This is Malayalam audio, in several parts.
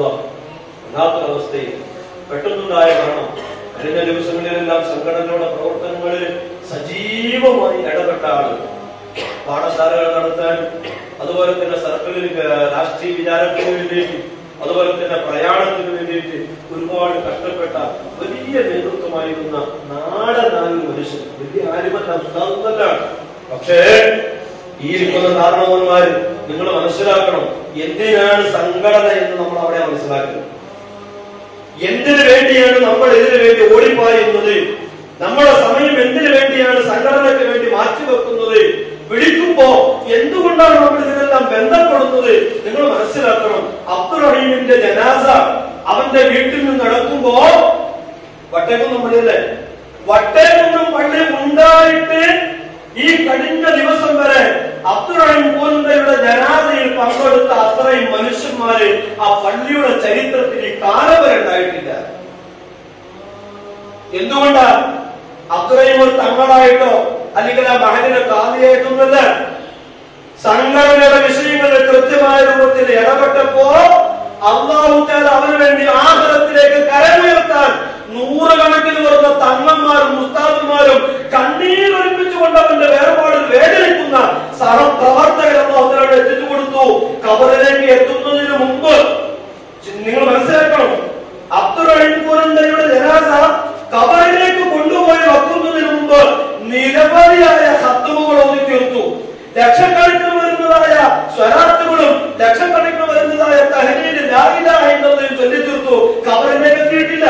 വല്ലാത്തൊരവസ്ഥയിൽ പെട്ടെന്നുണ്ടായ മരണം. കഴിഞ്ഞ ദിവസങ്ങളിലെല്ലാം സംഘടനകളുടെ പ്രവർത്തനങ്ങളിൽ സജീവമായി ഇടപെട്ട ആളുകൾ പാഠശാലകൾ നടത്താൻ, അതുപോലെ തന്നെ സർക്കിളിൽ രാഷ്ട്രീയ വിചാരത്തിന് വേണ്ടിയിട്ട്, അതുപോലെ തന്നെ പ്രയാണത്തിന് വേണ്ടിയിട്ട് ഒരുപാട് കഷ്ടപ്പെട്ട വലിയ നേതൃത്വമായിരുന്ന നാടനായ മനുഷ്യൻ. വലിയ ആരുമല്ലാണ്, പക്ഷേ ഈ ഇരിക്കുന്ന കാരണവന്മാര് നിങ്ങൾ മനസ്സിലാക്കണം എന്തിനാണ് സംഘടന എന്ന് നമ്മൾ അവിടെ മനസ്സിലാക്കണം. എന്തിനു വേണ്ടിയാണ് നമ്മൾ ഇതിനു വേണ്ടി ഓടിപ്പായുന്നത്? നമ്മുടെ സമയം എന്തിനു വേണ്ടിയാണ് സംഘടനയ്ക്ക് വേണ്ടി മാറ്റിവെക്കുന്നത്? വിളിക്കുമ്പോ എന്തുകൊണ്ടാണ് നമ്മൾ ഇതിനെല്ലാം ബന്ധപ്പെടുന്നത്? നിങ്ങൾ മനസ്സിലാക്കണം. അബ്ദുൾ റഹീമിന്റെ ജനാസ അവന്റെ വീട്ടിൽ നിന്ന് നടക്കുമ്പോ വട്ടേക്കൊന്നും പള്ളിയല്ലേ, വട്ടേക്കൊന്നും പള്ളി ഉണ്ടായിട്ട് ഈ കഴിഞ്ഞ ദിവസം വരെ അബ്ദുൾ റഹീം പൂനയുടെ ജനാസയിൽ പങ്കെടുത്ത അത്രയും മനുഷ്യന്മാര് ആ പള്ളിയുടെ ചരിത്രത്തിൽ ഈ കാലം വരെ ഉണ്ടായിട്ടില്ല. എന്തുകൊണ്ടാ? അബ്ദുൾ റഹീം ഒരു തങ്ങളായിട്ടോ അല്ലെങ്കിൽ ആ മഹലിനെ കാതിയായിട്ടൊന്നുമല്ല, സംഘടനയുടെ വിഷയങ്ങളിൽ കൃത്യമായ രൂപത്തിൽ ഇടപെട്ടപ്പോ അല്ലാഹു തആല അവന് വേണ്ടി ആഖിറത്തിലേക്ക് കരമുയർത്താൻ നൂറുകണക്കിന് വരുന്ന തങ്ങന്മാരും ഉസ്താദുമാരും കണ്ണീരൊലിപ്പിച്ചുകൊണ്ട് അവന്റെ വേർപാടിൽ വേദനിക്കുന്ന സഹപ്രവർത്തകരെ അല്ലാഹു തആല എത്തിച്ചു കൊടുത്തു. ഖബറിലേക്ക് എത്തുന്നതിന് മുമ്പ് നിങ്ങൾ മനസ്സിലാക്കണം, അബ്ദുൾ റഹീം പൂനയുടെ ജനാസ ഖബറിലേക്ക് കൊണ്ടുപോയി വെക്കുന്നതിന് മുമ്പ് നിരവധിയായ ഹത്തുമുകൾ ഒതുക്കി തീർത്തു. ലക്ഷക്കണക്കിന് വരുന്നതായ സ്വരാത്തുകളും ലക്ഷക്കണക്കിന് വരുന്നതായ തഹ്‌ലീൽ ലാ ഇലാഹ ഇല്ലല്ലാഹ് ചൊല്ലി തീർത്തു. ഖബറിലേക്ക് എത്തിയിട്ടില്ല.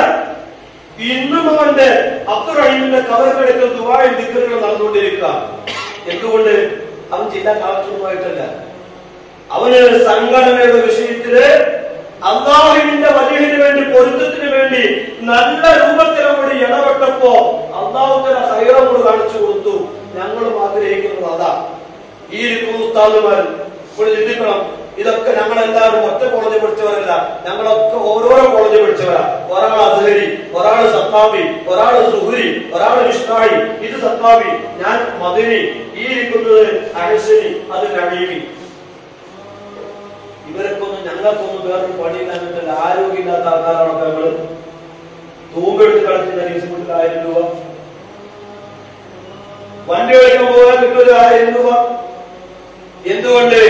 ഇന്നും അവന്റെ അബ്ദുൾ റഹീമിന്റെ ഖബറിനടുക്കൽ ദുആയും ദിക്റുകളും നടന്നുകൊണ്ടിരിക്കുക. എന്തുകൊണ്ട്? അവൻ ചില കാരണമായിട്ടല്ല, അവന് സംഘടനയുടെ വിഷയത്തില് അല്ലാഹുവിന്റെ വജഹിന് വേണ്ടി പൊരുത്തത്തിന് വേണ്ടി നല്ല രൂപത്തിലൂടെ ഇടപെട്ടപ്പോ അല്ലാഹു തആല സൈറോട് കാണിച്ചു കൊടുത്തു. ഞങ്ങളും ആഗ്രഹിക്കുന്നത് അതാ. ഈ ഉസ്താദുമാർ ഇവിടെ ചിന്തിക്കണം, ഇതൊക്കെ ഞങ്ങളെല്ലാവരും ഒറ്റ കോളേജ് പഠിച്ചവരല്ല, ഞങ്ങളൊക്കെ ഓരോരോ കോളേജ് പഠിച്ചവരാ. ഒരാൾ അസ്ഹരി, ഒരാൾ സത്താബി, ഒരാൾ സുഹരി, ഒരാൾ ഇഷ്തായി, ഇത് സത്താബി, ഞാൻ മദനി, ഈ ഇരിക്കുന്നത് അനശ്വരി, അത് നബീബി. ഇവരൊക്കൊന്നും ഞങ്ങൾക്കൊന്നും വേറൊരു പണിയില്ലാന്നിട്ടല്ല. ആരോഗ്യമില്ലാത്ത ആൾക്കാരാണൊക്കെ നമ്മള് തൂമ്പെടുത്ത് കളിച്ചില്ല. ലീസിൽ 1000 രൂപ, വണ്ടി കളിക്കാൻ പോകാൻ കിട്ടൊരു 1000 രൂപ. എന്തുകൊണ്ട്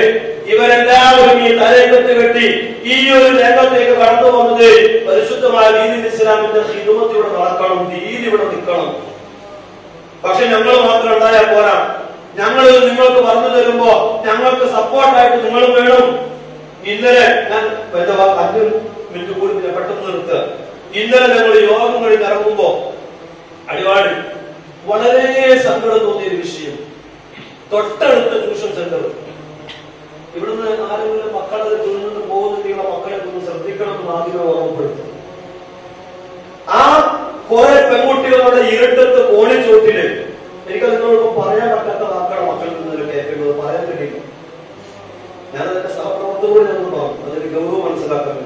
ഇവരെല്ലാവരും ഈ തലയത്ത് കെട്ടി ഈ ഒരു രംഗത്തേക്ക് കടന്നു വന്നത്? പരിശുദ്ധമായ ദീനിൽ ഇസ്ലാമിന്റെ ഹിദമത്തിലൂടെ നടക്കണം, ദീനിലൂടെ നിൽക്കണം. പക്ഷെ ഞങ്ങൾ മാത്രം ഉണ്ടായാൽ പോരാ. ഞങ്ങൾ നിങ്ങൾക്ക് പറഞ്ഞു തരുമ്പോ ഞങ്ങൾക്ക് സപ്പോർട്ടായിട്ട് നിങ്ങളും വേണം. ഇന്നലെ ഞാൻ 5 മിനിറ്റ് കൂടി പെട്ടെന്ന് നിർത്തുക. ഇന്നലെ ഞങ്ങൾ യോഗങ്ങളിൽ ഇറങ്ങുമ്പോ അടിവാടി വളരെ സങ്കടം തോന്നിയ ഒരു വിഷയം. തൊട്ടടുത്ത ട്യൂഷൻ സെന്റർ ഇവിടുന്ന് ആരെങ്കിലും മക്കളെ തിന്നിട്ട് പോകുന്നുണ്ടെങ്കിൽ മക്കളെ തൊന്ന് ശ്രദ്ധിക്കണം എന്ന് ആദ്യമേ ഓർമ്മപ്പെടുത്തും. ആ കുറെ പെൺകുട്ടികളുടെ ഇരുട്ടത്ത് കോണിച്ചോട്ടില് എനിക്കത് നിങ്ങളോടൊപ്പം പറയാൻ പറ്റാത്ത വാക്കാണ് മക്കളിൽ നിന്നൊരു കേൾക്കുന്നത്. പറയാൻ കഴിയില്ല. ഞാനതിന്റെ സഹപ്രവർത്തകരോട് ഞങ്ങൾ പറഞ്ഞു, അതൊരു ഗൗരവം മനസ്സിലാക്കാൻ.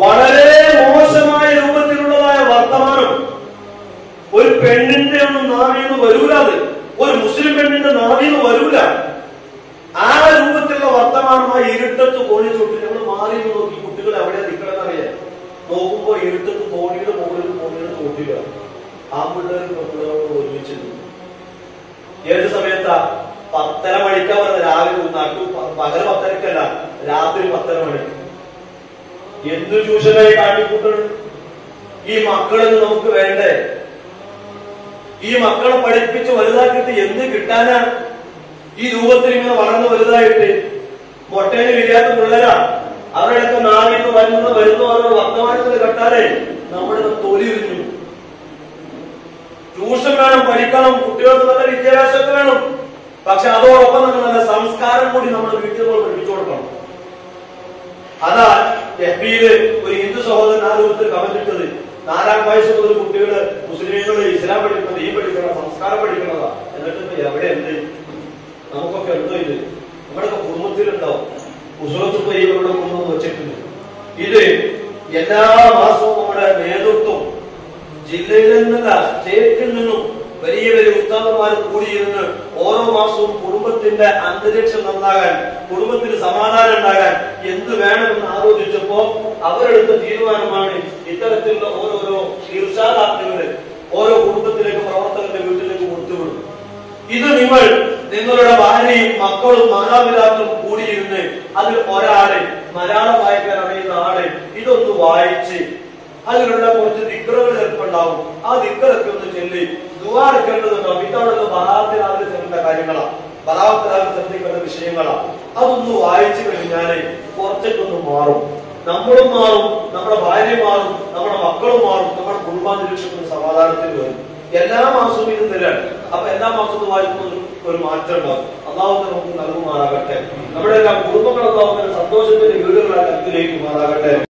വളരെ മോശമായ രൂപത്തിലുള്ളതായ വർത്തമാനം ഒരു പെണ്ണിന്റെ ഒന്നും നാവിന്ന് വരൂല. അത് ഒരു മുസ്ലിം പെണ്ണിന്റെ നാവിന്ന് വരൂല. ആ രൂപത്തിലുള്ള വർത്തമാനമായി ഇരുട്ടത്ത് കോണി ചുട്ടി ഞങ്ങൾ മാറി നോക്കി. കുട്ടികൾ എവിടെ നിൽക്കണമെന്നറിയാം. നോക്കുമ്പോ ഇരുട്ടത്ത് കോണിയുടെ മുകളിൽ കുട്ടികൾ ആ പിള്ളേർ കുട്ടികളോട് ഒരുമിച്ച് ഏത് സമയത്താ? 10:30 മണിക്കാ പറഞ്ഞത്. രാവിലെ ഒന്നാക്കും പകരം 10:30ല്ല, രാത്രി 10:30 മണിക്ക്. എന്ത് ചൂഷനായി കാട്ടിക്കൂട്ടൽ ഈ മക്കളെന്ന് നമുക്ക് വേണ്ടേ? ഈ മക്കളെ പഠിപ്പിച്ച് വലുതാക്കിയിട്ട് എന്ത് കിട്ടാനാ? ഈ രൂപത്തിൽ ഇങ്ങനെ വളർന്ന് വലുതായിട്ട് മൊട്ടേന് വിരിയാത്ത പിള്ളേരാ. അവരുടെ നാളിന്ന് വരുന്ന അവരുടെ വർത്തമാനത്തിന് കെട്ടാലേ നമ്മുടെ തൊലി ഉരുഞ്ഞു. ട്യൂഷൻ വേണം, പഠിക്കണം, കുട്ടികൾക്ക് നല്ല വിദ്യാഭ്യാസമൊക്കെ വേണം. പക്ഷെ അതോടൊപ്പം തന്നെ നല്ല സംസ്കാരം കൂടി നമ്മുടെ വീട്ടിൽ പഠിപ്പിച്ചു കൊടുക്കണം. हिंदु सहोद कमु नालाम वयस कुछ मुस्लिम इस्लाम पढ़ी संस्कार पढ़ी नमुक कुछ നേതൃത്വം ജില്ലയിൽ സ്റ്റേറ്റിൽ വലിയ വലിയ ഉസ്താദുമാർ കൂടിയിരുന്ന് ഓരോ മാസവും കുടുംബത്തിന്റെ അന്തരീക്ഷം നന്നാകാൻ കുടുംബത്തിന് സമാധാനം ഉണ്ടാകാൻ എന്ത് വേണമെന്ന് ആലോചിച്ചപ്പോ അവരെടുത്ത തീരുമാനമാണ് ഇത്തരത്തിലുള്ള ഓരോരോ തീർഷാദാക്തികളെ ഓരോ കുടുംബത്തിലേക്ക് പ്രവർത്തകന്റെ വീട്ടിലേക്ക് കൊടുത്തുവിടും. ഇത് നിങ്ങൾ നിങ്ങളുടെ ഭാര്യയും മക്കളും മാതാപിതാക്കളും കൂടിയിരുന്ന് അതിൽ ഒരാളെ മലയാളം വായിക്കാൻ അറിയുന്ന ആളെ ഇതൊന്ന് വായിച്ച് അതിലുള്ള കുറച്ച് ദിക്റുകൾ ഏർപ്പുണ്ടാവും. ആ ദിക്റൊക്കെ ഒന്ന് ചൊല്ലി ദുആ എടുക്കേണ്ടതുണ്ടോ? ഇതാണല്ലോ ബലാഅത്തിലാവിൽ ചെല്ലേണ്ട കാര്യങ്ങളാണ്, ബലാഅത്തിലാവിൽ ശ്രദ്ധിക്കേണ്ട വിഷയങ്ങളാണ്. അതൊന്ന് വായിച്ചു കഴിഞ്ഞാൽ കുറച്ചൊക്കെ മാറും, നമ്മളും മാറും, നമ്മുടെ ഭാര്യ മാറും, നമ്മുടെ മക്കളും മാറും, നമ്മുടെ കുടുംബാന്തരീക്ഷത്തിന് സമാധാനത്തിൽ വരും. എല്ലാ മാസവും ഇത് തരാണ്. അപ്പൊ എല്ലാ മാസവും വായിക്കുന്ന ഒരു മാറ്റം ഉണ്ടാകും. അല്ലാഹുവിനെ നമുക്ക് നൽകുമാറാകട്ടെ. നമ്മുടെ എല്ലാ കുടുംബങ്ങളും അല്ലാഹുവിനെ സന്തോഷത്തിന്റെ വീടുകളായി അനുഗ്രഹിക്കുമാറാകട്ടെ.